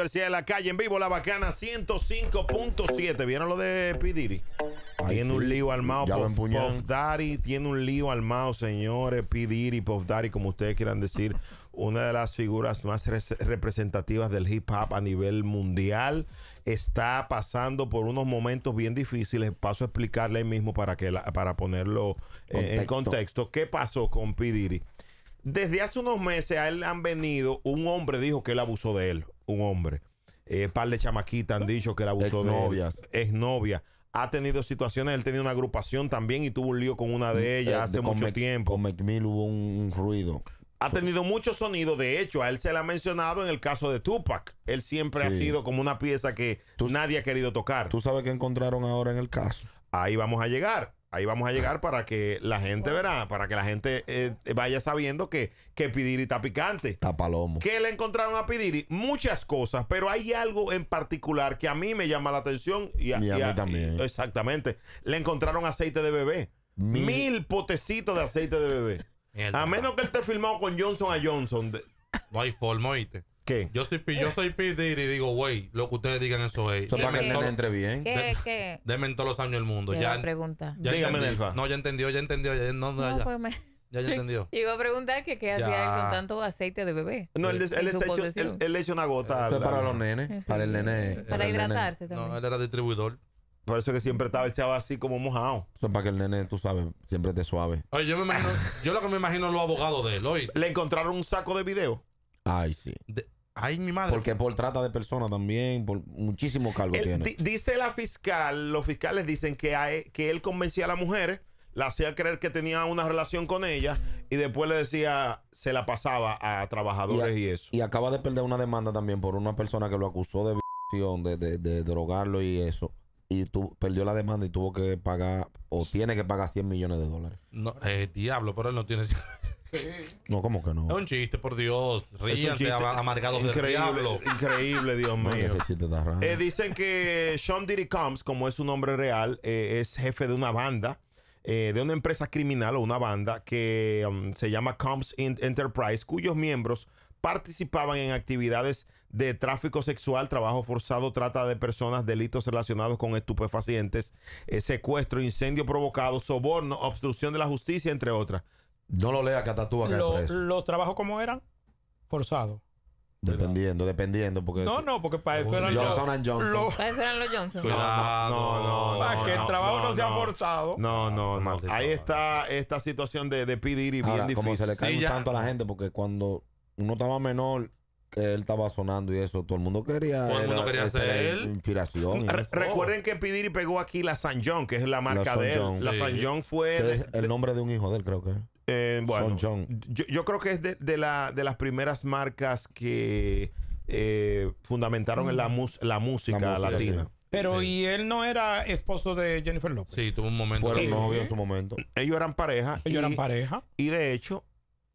Universidad de la Calle, en vivo, La Bacana 105.7. ¿Vieron lo de P. Diddy? Tiene un lío armado. Puff Daddy tiene un lío armado, señores. P. Diddy, Puff Daddy, como ustedes quieran decir, una de las figuras más representativas del hip hop a nivel mundial, está pasando por unos momentos bien difíciles. Paso a explicarle mismo para ponerlo en contexto. ¿Qué pasó con P. Diddy? Desde hace unos meses a él han venido, un hombre dijo que él abusó de él, un hombre. Par de chamaquitas han dicho que él abusó de él. Exnovias. Ha tenido situaciones, él tenía una agrupación también y tuvo un lío con una de ellas hace mucho tiempo. Con McMill hubo un ruido. Ha tenido mucho sonido, de hecho, a él se le ha mencionado en el caso de Tupac. Él siempre ha sido como una pieza que nadie ha querido tocar. ¿Tú sabes qué encontraron ahora en el caso? Ahí vamos a llegar. Ahí vamos a llegar para que la gente verá, para que la gente vaya sabiendo que P. Diddy está picante. Está palomo. ¿Qué le encontraron a P. Diddy? Muchas cosas, pero hay algo en particular que a mí me llama la atención. Y a mí también. Exactamente. Le encontraron aceite de bebé. 1000 potecitos de aceite de bebé. Mierda. A menos que él esté filmado con Johnson & Johnson. No hay forma, oíste. ¿Qué? Yo soy P. Diddy y digo, güey, lo que ustedes digan eso es. Para que no entre bien. ¿Qué? Denme todos los años el mundo. Ya pregunta. Dígame, Nelfa. No, ya entendió. Ya entendió. Iba a preguntar que qué hacía él con tanto aceite de bebé. No, él le echó una gota. Eso es para los nenes. Para el nene. Para hidratarse también. No, él era distribuidor. Por eso que siempre estaba así como mojado. Eso es para que el nene, tú sabes, siempre esté suave. Oye, yo me imagino, yo lo que me imagino los abogados de él, oye. Le encontraron un saco de video. Ay, sí. Ay, mi madre. Porque por trata de personas también, por muchísimos cargos tiene. Dice la fiscal, los fiscales dicen que él convencía a la mujer, la hacía creer que tenía una relación con ella y después le decía, se la pasaba a trabajadores y eso. Y acaba de perder una demanda también por una persona que lo acusó de violación, de drogarlo y eso. Y perdió la demanda y tuvo que pagar, o tiene que pagar $100 millones. No, diablo, pero él no tiene... No, ¿cómo que no? Es un chiste, por Dios. Ríanse, amargados del diablo. Increíble, Dios mío. Ese chiste está raro. Dicen que Sean Diddy Combs, como es su nombre real, es jefe de una banda, de una empresa criminal o una banda que se llama Combs Enterprise, cuyos miembros participaban en actividades de tráfico sexual, trabajo forzado, trata de personas, delitos relacionados con estupefacientes, secuestro, incendio provocado, soborno, obstrucción de la justicia, entre otras. No lo lea, que hasta tú acá preso. ¿Los trabajos cómo eran? Forzados. Dependiendo, porque... No, porque para eso eran Johnson & Johnson. Para eso eran los Johnson. No. Para que el trabajo no sea forzado. No. Ahí está esta situación de P. Diddy bien difícil. Como se le cae un santo a la gente, porque cuando uno estaba menor... que él estaba sonando y eso, todo el mundo quería hacer inspiración. Recuerden que P. Diddy pegó aquí la San John, que es la marca de él. La San John fue el nombre de un hijo de él, creo que. Bueno, yo creo que es de las primeras marcas que fundamentaron en la música latina. Sí. Pero ¿y él no era esposo de Jennifer Lopez? Sí, tuvo un momento. Fueron novios en su momento. Ellos eran pareja. Y de hecho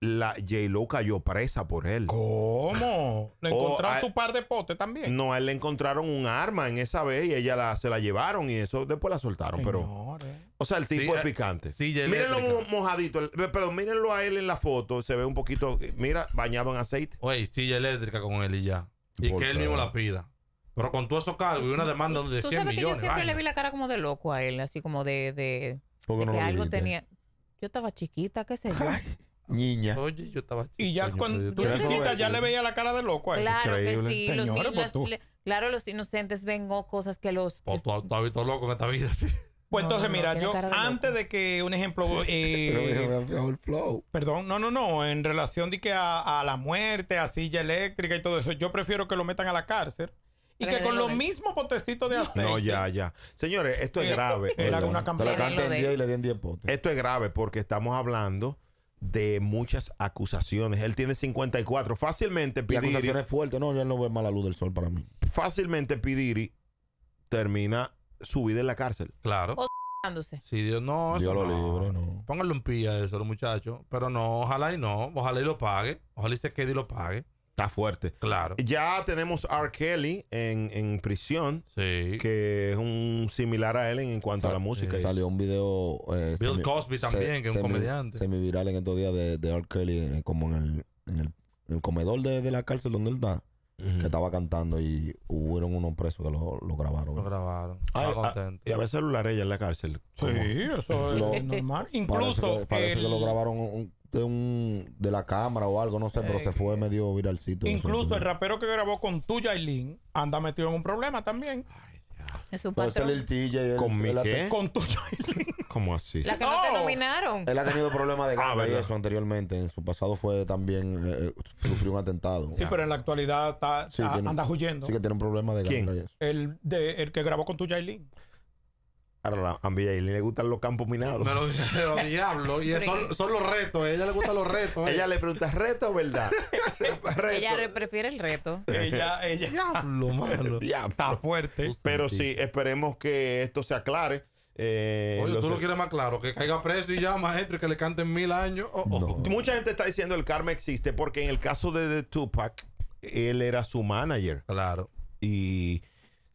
la J-Lo cayó presa por él. ¿Cómo? ¿Le encontraron su par de potes también? No, a él le encontraron un arma en esa vez y ella se la llevaron y eso después la soltaron. Señores. Pero, o sea, el tipo es picante. Mírenlo mojadito. Pero mírenlo a él en la foto. Se ve un poquito, mira, bañado en aceite. Oye, silla eléctrica con él y ya. Y que él mismo la pida. Pero con todos esos cargos y una demanda de 100 millones. ¿Tú sabes que yo siempre le vi la cara como de loco a él? Así como de que algo tenía. Yo estaba chiquita, qué sé yo. Niña. Oye, yo estaba chiquita. Y ya cuando tú eras chiquita ya le veía la cara de loco a él. Claro increíble. Que sí. Señores, los inocentes ven cosas que los... Tú has visto loco en esta vida, sí. Pues entonces, mira, yo antes de que, un ejemplo... perdón, en relación de que a la muerte, a silla eléctrica y todo eso, yo prefiero que lo metan a la cárcel. Y que con los mismos potecitos de aceite. No, ya. Señores, esto es grave. Esto es grave porque estamos hablando de muchas acusaciones. Él tiene 54. Fácilmente P. Diddy, acusaciones fuertes. No, ya no ve más la luz del sol para mí. Fácilmente P. Diddy termina su vida en la cárcel. Claro. O si Dios no, Dios lo libre, no. Pónganle un pie a eso, los muchachos. Pero no, ojalá y no. Ojalá y lo pague. Ojalá y se quede y lo pague. Está fuerte. Claro. Ya tenemos R. Kelly en prisión. Sí. Que es un similar a él en cuanto a la música. Salió un video. Bill Cosby también, que es un comediante. Semiviral en estos días de R. Kelly, como en el comedor de la cárcel donde él está. que estaba cantando y hubieron unos presos que lo grabaron. Lo grabaron. Ay, y había celulares ella en la cárcel. Sí, eso es normal. Incluso parece que lo grabaron de la cámara o algo, no sé, pero se fue medio viralcito. Incluso el rapero que grabó con tu Yailin anda metido en un problema también. Ay, es un patrón. El DJ, con tu Yailin. ¿Cómo así? La que no te nominaron. Él ha tenido problemas de gamba y eso anteriormente. En su pasado fue también... sufrió un atentado. Sí, pero en la actualidad está, anda huyendo. Sí, que tiene un problema de gamba y eso. El que grabó con tu Yailin. Ahora, a mi Yailin le gustan los campos minados. Pero diablos. Y son los retos. A ella le gustan los retos. Ella le pregunta, ¿reto o verdad? Reto. Ella prefiere el reto. Ella diablo, malo. Diablo. Está fuerte. Pero sí, esperemos que esto se aclare. Oye, tú lo quieres más claro, que caiga preso y ya, maestro, y que le canten 1000 años. No. Mucha gente está diciendo el karma existe, porque en el caso de Tupac, él era su manager. Claro. Y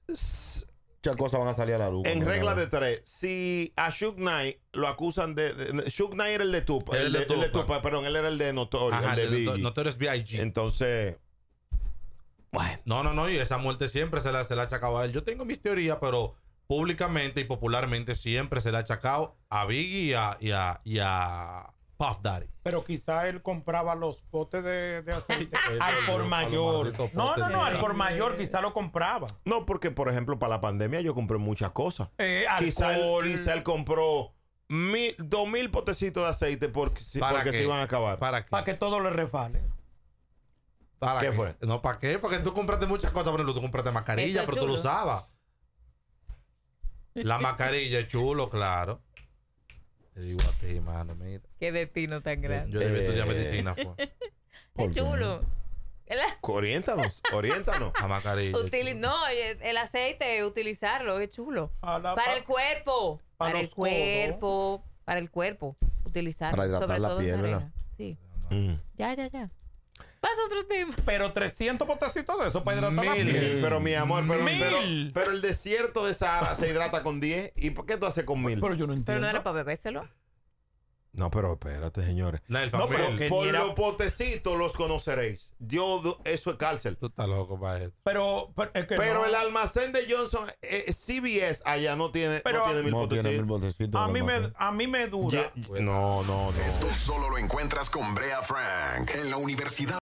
muchas cosas van a salir a la luz. En regla de tres, si a Suge Knight lo acusan de... Suge Knight era el de Tupac. El de Tupac, perdón, él era el de Notorious. Ajá, el de Biggie. Notorious B.I.G. Entonces... Bueno. No, y esa muerte siempre se la achacaba a él. Yo tengo mis teorías, pero... Públicamente y popularmente siempre se le ha achacado a Biggie y a Puff Daddy. Pero quizá él compraba los potes de aceite. Al por mayor. No, al por mayor quizá lo compraba. No, porque por ejemplo para la pandemia yo compré muchas cosas. Quizá él compró 2000 potecitos de aceite porque se iban a acabar. ¿Para que todo le refale? ¿Qué fue? No, ¿para qué? Porque tú compraste muchas cosas. Por ejemplo, tú compraste mascarilla, pero tú lo usabas. La mascarilla, chulo, claro. Te digo a ti, mano, mira. Qué destino tan grande. Yo debí estudiar medicina, fue. Es chulo. Oriéntanos. La mascarilla. El aceite, utilizarlo, es chulo. Para el cuerpo. Para el cuerpo. Para el cuerpo. Utilizarlo. Para hidratar la piel, ¿verdad? Sí. Ya. Pasa otro tiempo. Pero 300 potecitos de eso para hidratar la piel. Pero mi amor, pero el desierto de Sahara se hidrata con 10. ¿Y por qué tú haces con 1000? Pero yo no entiendo. Pero no era para bebérselo. No, pero espérate, señores. No, pero que por los potecitos los conoceréis. Eso es cárcel. Tú estás loco para esto. Pero el almacén de Johnson, CBS allá no tiene 1000 potecitos. A mí me duda. No. Esto solo lo encuentras con Brea Frank en la Universidad